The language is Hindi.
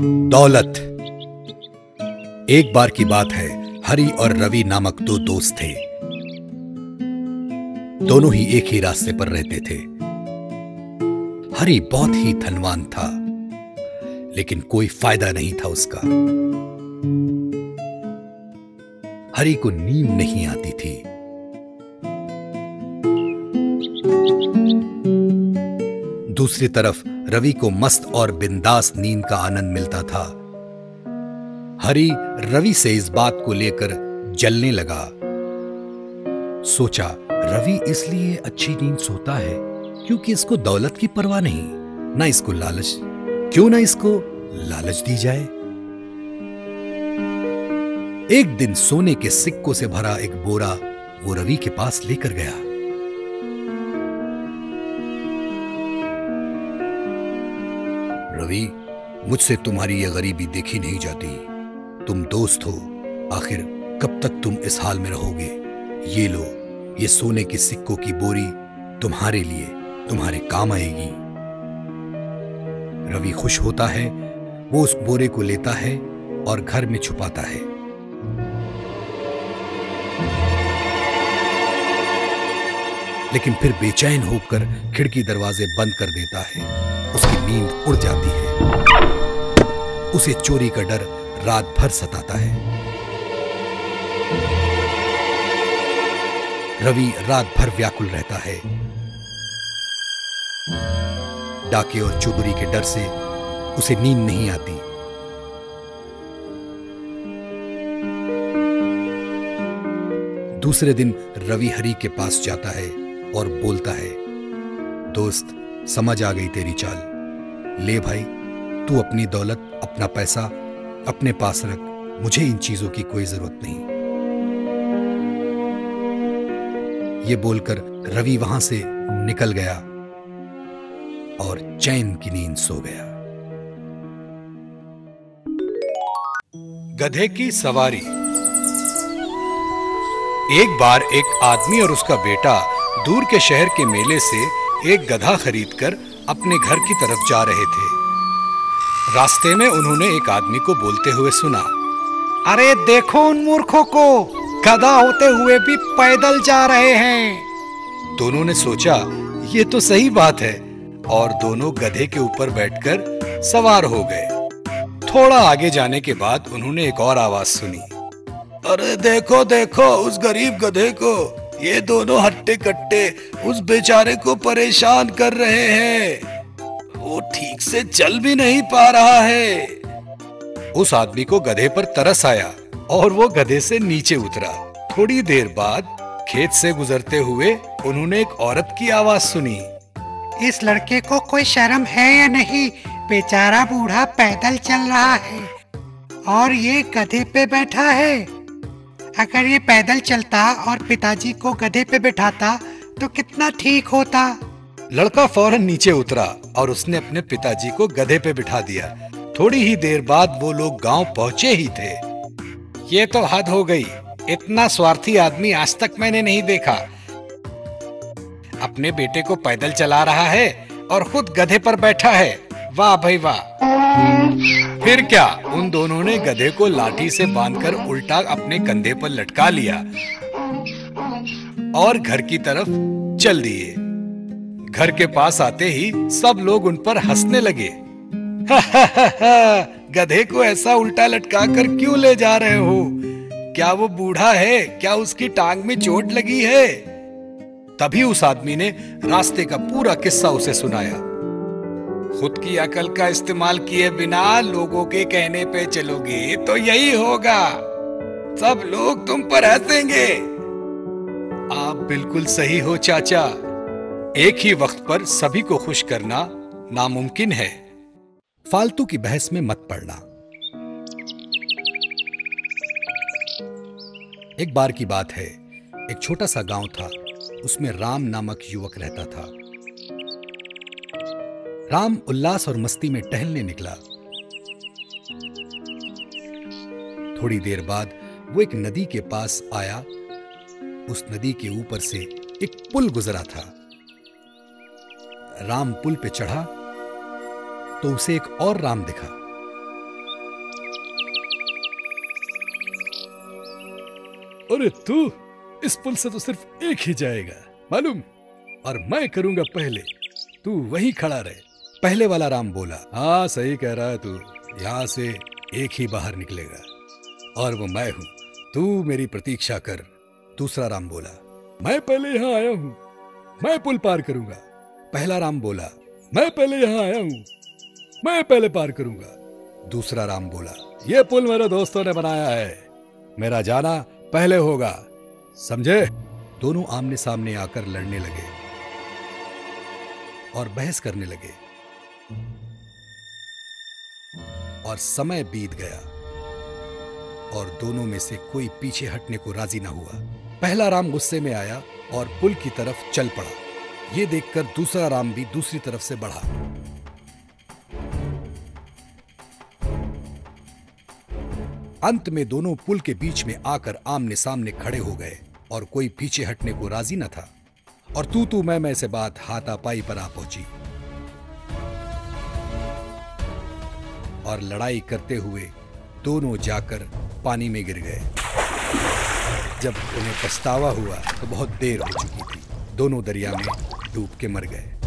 दौलत। एक बार की बात है, हरि और रवि नामक दो दोस्त थे। दोनों ही एक ही रास्ते पर रहते थे। हरि बहुत ही धनवान था, लेकिन कोई फायदा नहीं था उसका। हरि को नींद नहीं आती थी। दूसरी तरफ रवि को मस्त और बिंदास नींद का आनंद मिलता था। हरि रवि से इस बात को लेकर जलने लगा। सोचा, रवि इसलिए अच्छी नींद सोता है क्योंकि इसको दौलत की परवाह नहीं, ना इसको लालच। क्यों ना इसको लालच दी जाए। एक दिन सोने के सिक्कों से भरा एक बोरा वो रवि के पास लेकर गया। रवि, मुझसे तुम्हारी ये गरीबी देखी नहीं जाती। तुम दोस्त हो, आखिर कब तक तुम इस हाल में रहोगे? ये लो, ये सोने के सिक्कों की बोरी तुम्हारे लिए, तुम्हारे काम आएगी। रवि खुश होता है। वो उस बोरे को लेता है और घर में छुपाता है। लेकिन फिर बेचैन होकर खिड़की दरवाजे बंद कर देता है। उसकी नींद उड़ जाती है। उसे चोरी का डर रात भर सताता है। रवि रात भर व्याकुल रहता है। डाके और चोरी के डर से उसे नींद नहीं आती। दूसरे दिन रवि हरि के पास जाता है और बोलता है, दोस्त, समझ आ गई तेरी चाल। ले भाई, तू अपनी दौलत, अपना पैसा अपने पास रख। मुझे इन चीजों की कोई जरूरत नहीं। ये बोलकर रवि वहां से निकल गया और चैन की नींद सो गया। गधे की सवारी। एक बार एक आदमी और उसका बेटा दूर के शहर के मेले से एक गधा खरीदकर अपने घर की तरफ जा रहे थे। रास्ते में उन्होंने एक आदमी को बोलते हुए सुना, अरे देखो उन मूर्खों को, गधा होते हुए भी पैदल जा रहे हैं। दोनों ने सोचा, ये तो सही बात है, और दोनों गधे के ऊपर बैठकर सवार हो गए। थोड़ा आगे जाने के बाद उन्होंने एक और आवाज सुनी, अरे देखो देखो उस गरीब गधे को, ये दोनों हट्टे कट्टे उस बेचारे को परेशान कर रहे हैं। वो ठीक से चल भी नहीं पा रहा है। उस आदमी को गधे पर तरस आया और वो गधे से नीचे उतरा। थोड़ी देर बाद खेत से गुजरते हुए उन्होंने एक औरत की आवाज सुनी, इस लड़के को कोई शर्म है या नहीं? बेचारा बूढ़ा पैदल चल रहा है और ये गधे पे बैठा है। अगर ये पैदल चलता और पिताजी को गधे पे बैठाता तो कितना ठीक होता। लड़का फौरन नीचे उतरा और उसने अपने पिताजी को गधे पे बिठा दिया। थोड़ी ही देर बाद वो लोग गांव पहुंचे ही थे। ये तो हद हो गई, इतना स्वार्थी आदमी आज तक मैंने नहीं देखा। अपने बेटे को पैदल चला रहा है और खुद गधे पर बैठा है। वाह भाई वाह। फिर क्या, उन दोनों ने गधे को लाठी से बांधकर उल्टा अपने कंधे पर लटका लिया और घर की तरफ चल दिए। घर के पास आते ही सब लोग उन पर हंसने लगे। गधे को ऐसा उल्टा लटका कर क्यों ले जा रहे हो? क्या वो बूढ़ा है? क्या उसकी टांग में चोट लगी है? तभी उस आदमी ने रास्ते का पूरा किस्सा उसे सुनाया। खुद की अकल का इस्तेमाल किए बिना लोगों के कहने पे चलोगे तो यही होगा। सब लोग तुम पर हंसेंगे। आप बिल्कुल सही हो चाचा। एक ही वक्त पर सभी को खुश करना नामुमकिन है। फालतू की बहस में मत पड़ना। एक बार की बात है, एक छोटा सा गांव था। उसमें राम नामक युवक रहता था। राम उल्लास और मस्ती में टहलने निकला। थोड़ी देर बाद वो एक नदी के पास आया। उस नदी के ऊपर से एक पुल गुजरा था। राम पुल पे चढ़ा तो उसे एक और राम दिखा। अरे तू, इस पुल से तो सिर्फ एक ही जाएगा मालूम, और मैं करूंगा पहले, तू वहीं खड़ा रहे। पहले वाला राम बोला, हाँ सही कह रहा है तू, यहाँ से एक ही बाहर निकलेगा और वो मैं हूँ, तू मेरी प्रतीक्षा कर। दूसरा राम बोला, मैं पहले यहाँ आया हूँ, मैं पुल पार करूंगा। पहला राम बोला, मैं पहले यहाँ आया हूँ, मैं पहले पार करूंगा। दूसरा राम बोला, यह पुल मेरे दोस्तों ने बनाया है, मेरा जाना पहले होगा, समझे। दोनों आमने सामने आकर लड़ने लगे और बहस करने लगे और समय बीत गया और दोनों में से कोई पीछे हटने को राजी ना हुआ। पहला राम गुस्से में आया और पुल की तरफ चल पड़ा। यह देखकर दूसरा राम भी दूसरी तरफ से बढ़ा। अंत में दोनों पुल के बीच में आकर आमने सामने खड़े हो गए और कोई पीछे हटने को राजी न था और तू तू मैं से बात हाथापाई पर आ पहुंची और लड़ाई करते हुए दोनों जाकर पानी में गिर गए। जब उन्हें पछतावा हुआ तो बहुत देर हो चुकी थी, दोनों दरिया में डूब के मर गए।